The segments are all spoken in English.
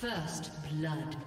First blood. Yeah.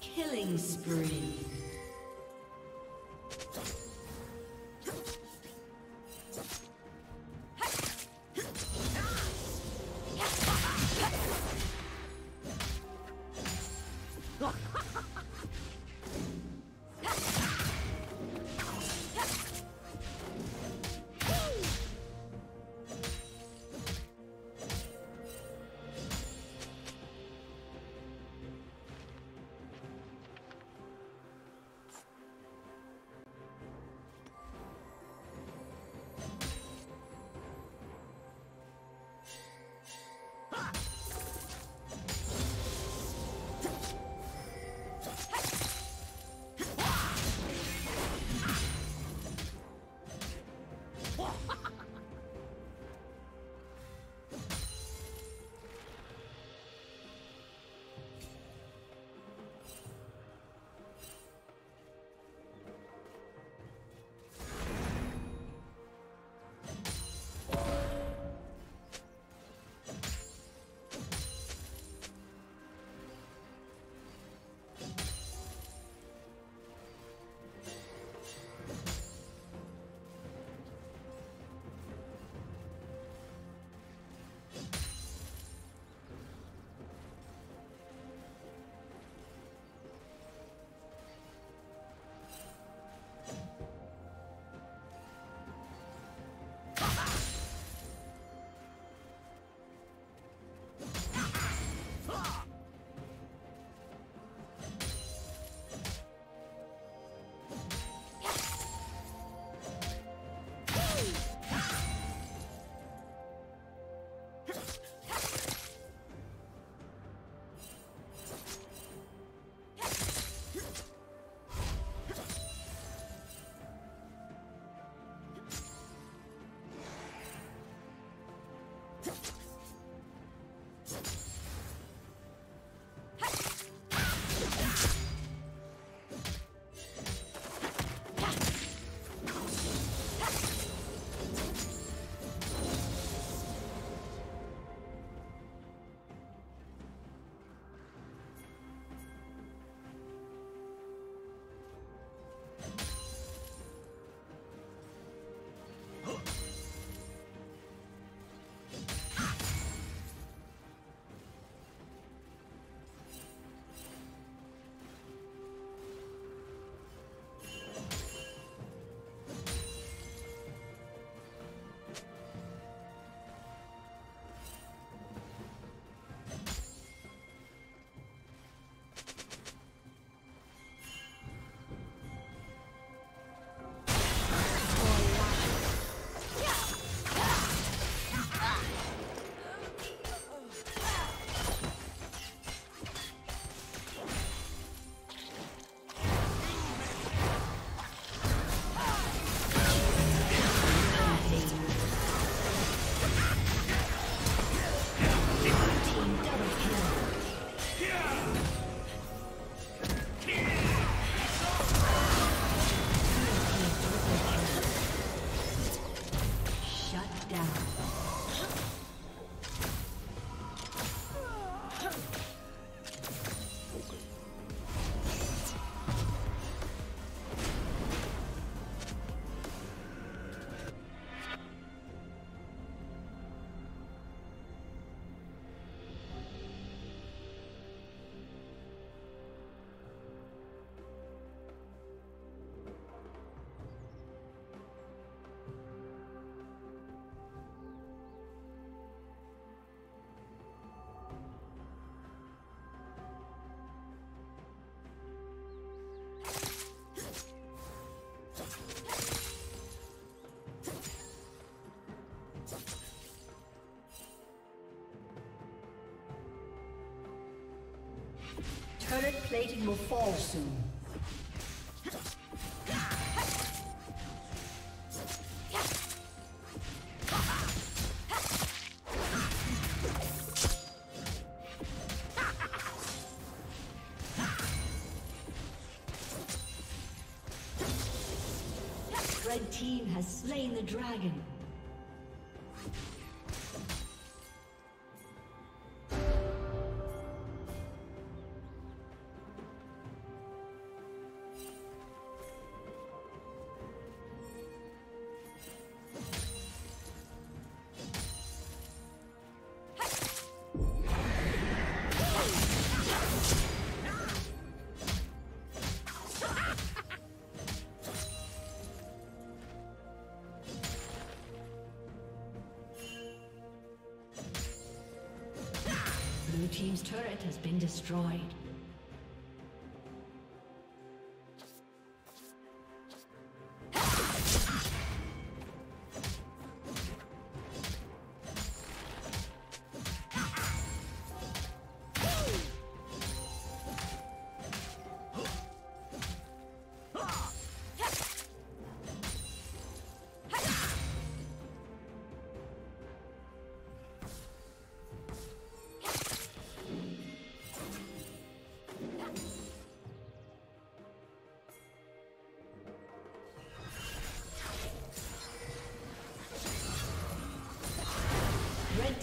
Killing spree. Turret plating will fall soon. Red team has slain the dragon. Blue team's turret has been destroyed.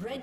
Red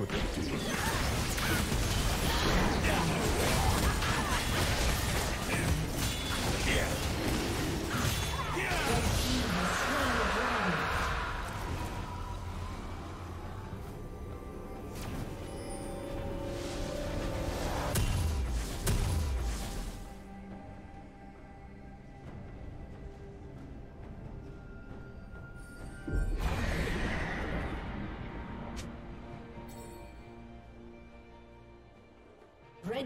Red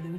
Blue